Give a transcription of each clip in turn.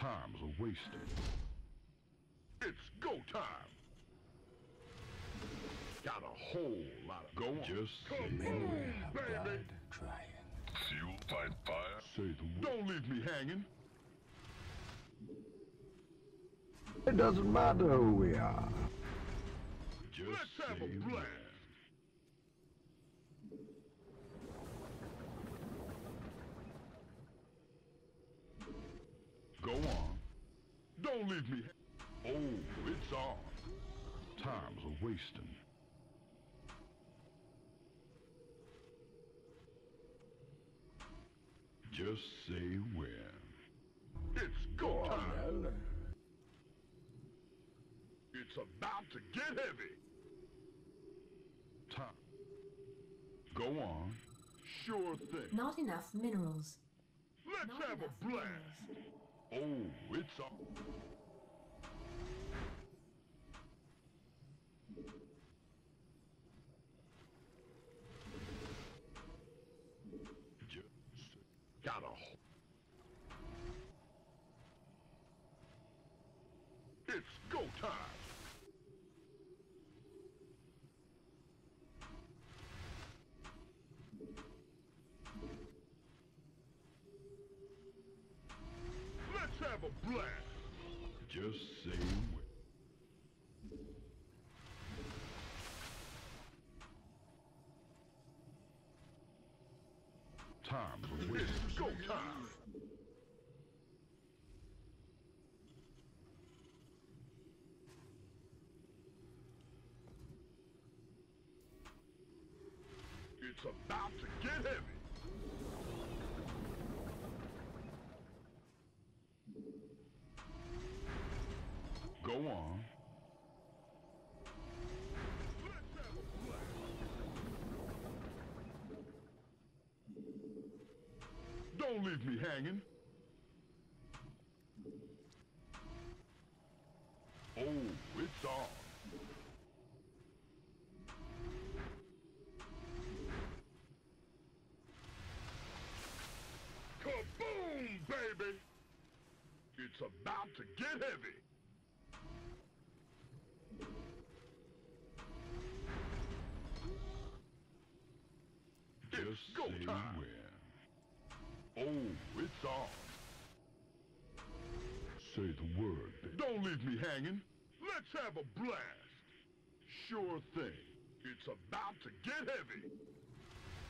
times are wasted. It's go time. Got a whole lot going. Just remember how hard trying. Fuel fight fire. Say the word. Don't leave me hanging. It doesn't matter who we are. Just let's have a blast. Go on. Don't leave me. Oh, it's on. Times are wasting. Just say when. It's go time. It's about to get heavy. Time. Go on. Sure thing. Not enough minerals. Let's have a blast. Minerals. Oh, it's on. Just got a. It's go time. Have a blast. Just say when. Time for this. Go time. It's about to get heavy. Go on. Let's have a blast. Don't leave me hanging. Oh, it's on. Kaboom, baby! It's about to get heavy. Just go time. When. Oh, it's on. Say the word, baby. Don't leave me hanging. Let's have a blast. Sure thing. It's about to get heavy.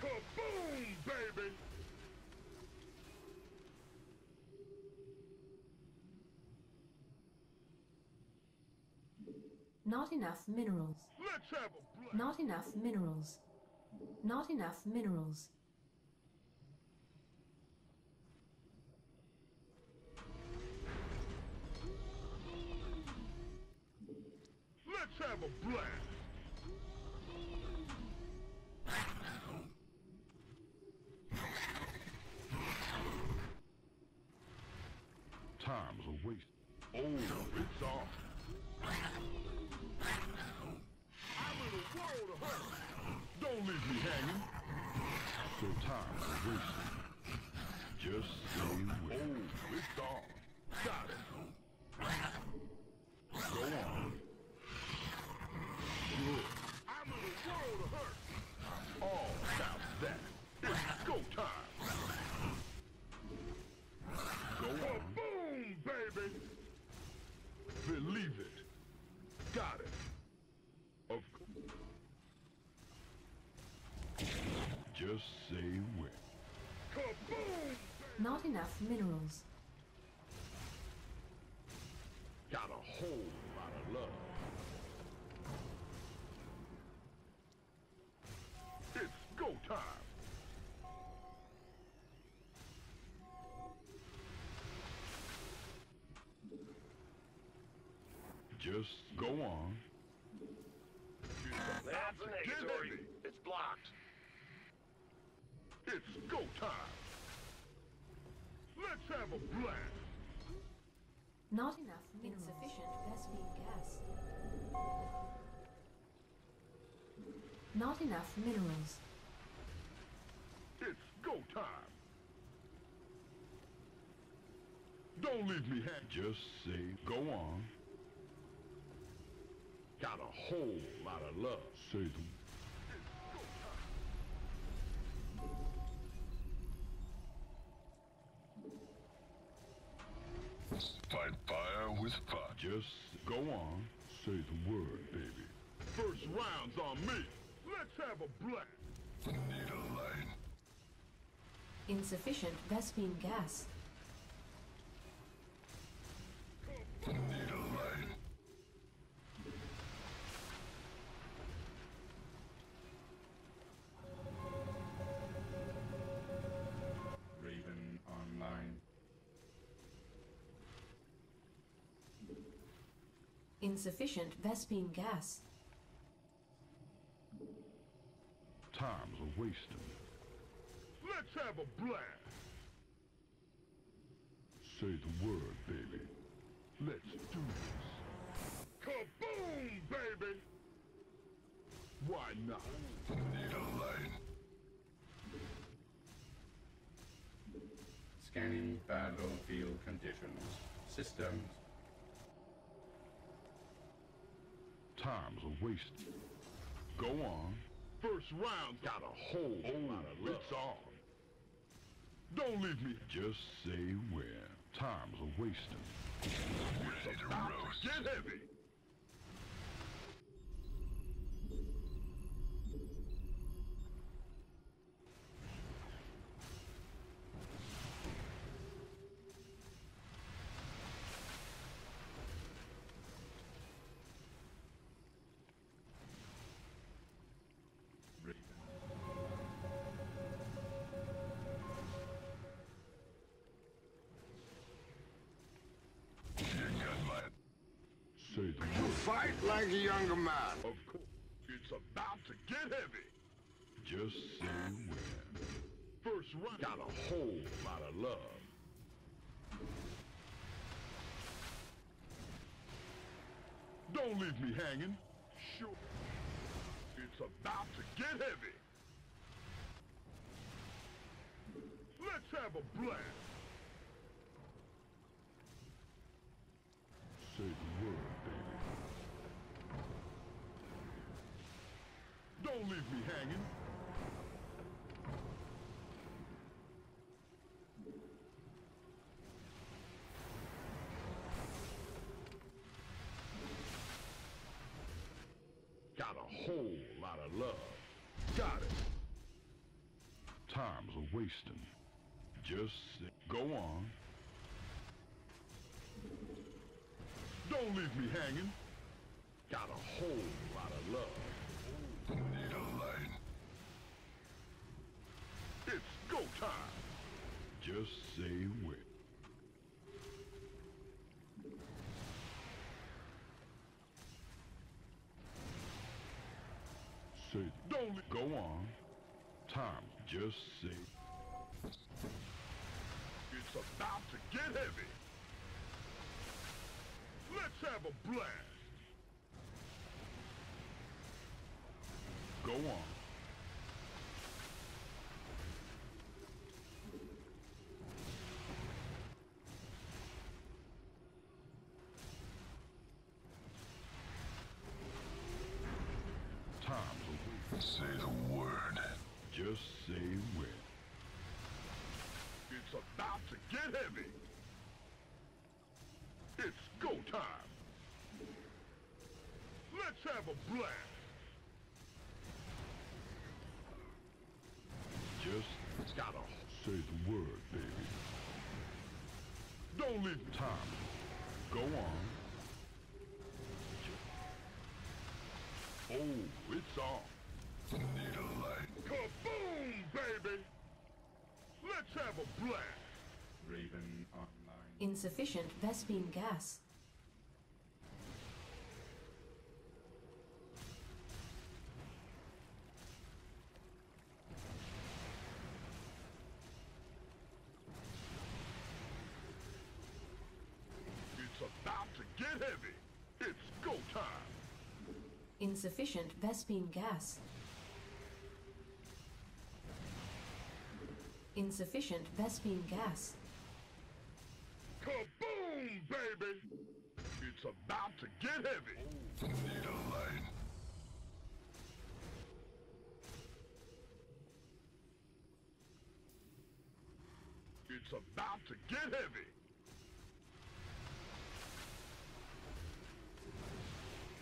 Kaboom, baby! Not enough minerals. Let's have a blast. Not enough minerals. Not enough minerals. Let's have a blast. Time's a waste. Oh, it's off. I'm in a world of hurt. Don't leave me hanging. So time is wasted. Just stay with me. Oh, it's on. Got it. Go on. Good. I'm in a world of hurt. All about that. It's go time. Go on. Boom, baby. Believe it. Got it. Of course. Just say when. Kaboom! Not enough minerals. Got a whole lot of love. It's go time. Just go on. That's a negatory. It's blocked. It's go time. Let's have a blast. Not enough minerals. Insufficient Vespene gas. Not enough minerals. It's go time. Don't leave me hanging. Just say, go on. Got a whole lot of love. Say them. Fight fire with fire. Just go on. Say the word, baby. First round's on me. Let's have a blast. Need a light. Insufficient Vespene gas. Need a light. Raven online. Insufficient Vespene gas. Time's a wasting. Let's have a blast. Say the word, baby. Let's do this. Kaboom, baby! Why not? Need a light. Scanning battlefield conditions. Systems. Time's a waste. Go on. First round got a whole lot of love. It's on. Don't leave me. Just say where. Time's a wasting. Ready to roast. Get heavy. You fight like a younger man. Of course, it's about to get heavy. Just say where. First run got a whole lot of love. Don't leave me hanging. Sure, it's about to get heavy. Let's have a blast. Say the word, baby. Don't leave me hanging. Got a whole lot of love. Got it. Time's a wasting. Just go on. Don't leave me hanging. Got a whole lot of love. Need a light. It's go time. Just say when. Say don't go on. Time. Just say. It's about to get heavy. Let's have a blast! Go on. Time's over. Say the word. Just say when. It's about to get heavy! It's go time! Let's have a blast! Just gotta say the word, baby. Don't leave time. Go on. Oh, it's on. Need a light. Kaboom, baby! Let's have a blast! Raven online. Insufficient Vespene gas. It's about to get heavy. It's go time. Insufficient Vespene gas. Insufficient Vespene gas. Kaboom, baby! It's about to get heavy. Need a light. It's about to get heavy.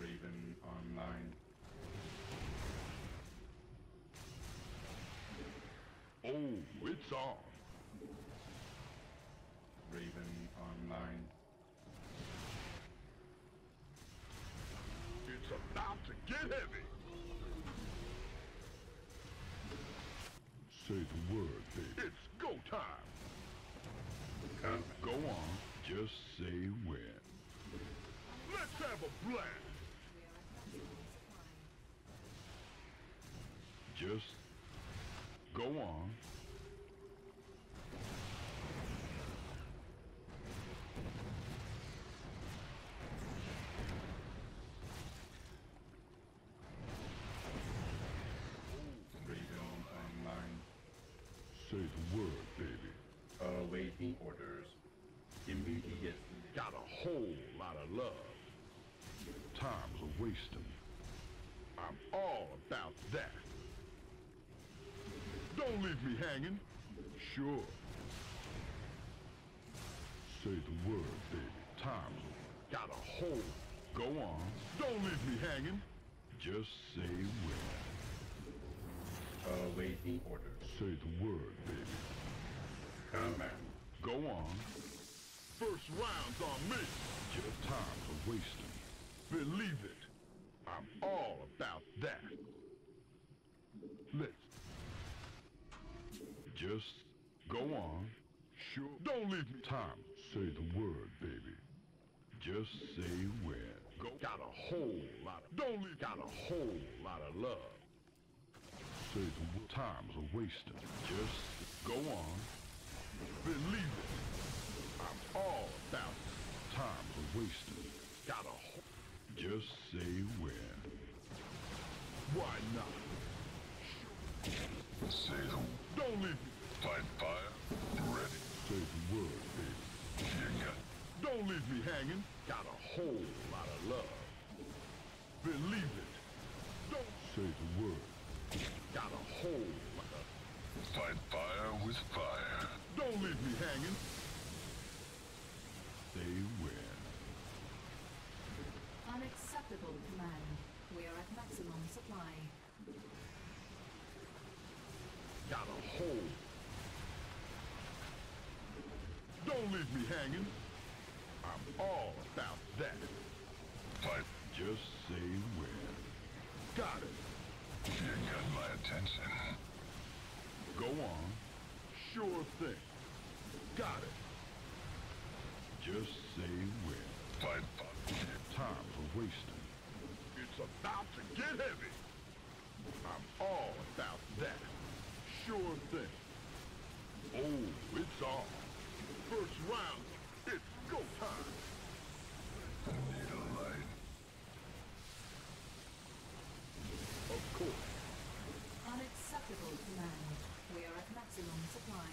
Raven online. Oh, it's on. Raven online. It's about to get heavy. Say the word, baby. It's go time. Go on. Just say when. Let's have a blast. Just go on. Say the word, baby. Awaiting orders. Immediately. Got a whole lot of love. Time's a wasting. I'm all about that. Don't leave me hanging. Sure. Say the word, baby. Time's a... Got a whole... Go on. Don't leave me hanging. Just say when. Awaiting orders. Say the word, baby. Command. Go on. First round's on me. Your time's a wasting. Believe it. I'm all about that. Let's. Just go on. Sure. Don't leave me. Time. Say the word, baby. Just say when. Go. Got a whole lot of. Don't leave. Got a whole lot of love. Say the time's a wasted. Just go on. Believe it. I'm all about it. Time's a wasted. Gotta hold. Just say where. Why not? Say the. Don't leave me. Fight fire. Ready. Say the word, baby. Yeah. Don't leave me hanging. Got a whole lot of love. Believe it. Don't say the word. Got a hole. Fight fire with fire. Don't leave me hanging. They win. Unacceptable command. We are at maximum supply. Got a hole. Don't leave me hanging. I'm all about that. Fight. Just say where. Got it. You got my attention. Go on. Sure thing. Got it. Just say when. Fight, fight. Time for wasting. It's about to get heavy. I'm all about that. Sure thing. Oh, it's on. First round. It's go time. I need a light. Of course. Unacceptable command. We are at maximum supply.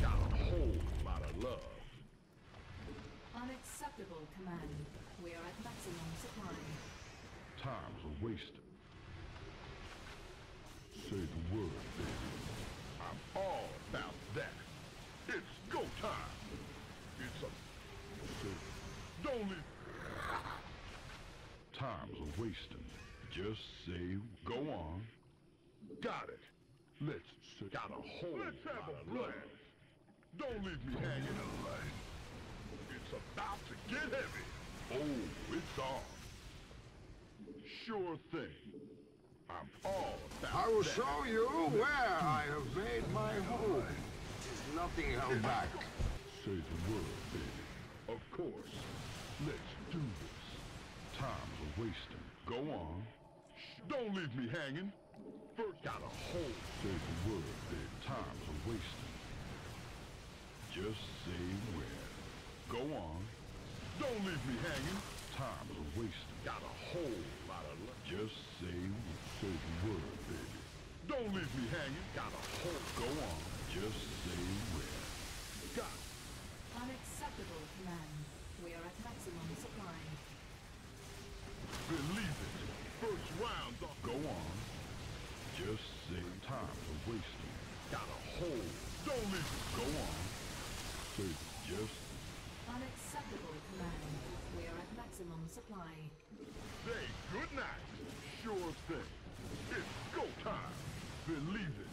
Got a whole lot of love. Unacceptable command. We are at maximum supply. Time's a waste. Say the word, baby. I'm all about that. It's go time. It's a... Say... Don't leave. Time's a wasting. Just say go on. Got it. Let's say, got a whole lot of love. Don't leave me hanging away. It's about to get heavy. Oh, it's on. Sure thing. I'm all about I will that. Show you where I have made my home. There's nothing held back. Say the word, baby. Of course. Let's do this. Time's a wasting. Go on. Don't leave me hanging. First, got a hold. Say the word, baby. Time's a wasting. Just say where. Go on. Don't leave me hanging. Time's a wasting. Got a whole lot of luck. Just say the word, baby. Don't leave me hanging. Gotta go on. Just stay where. Got it. Unacceptable plan. We are at maximum supply. Believe it. First round. Go on. Just save time for wasting. Gotta hold. Don't leave me. Go on. Save it. Just. Unacceptable plan. We are at maximum supply. Say good night. Sure thing. It's go time. Believe it.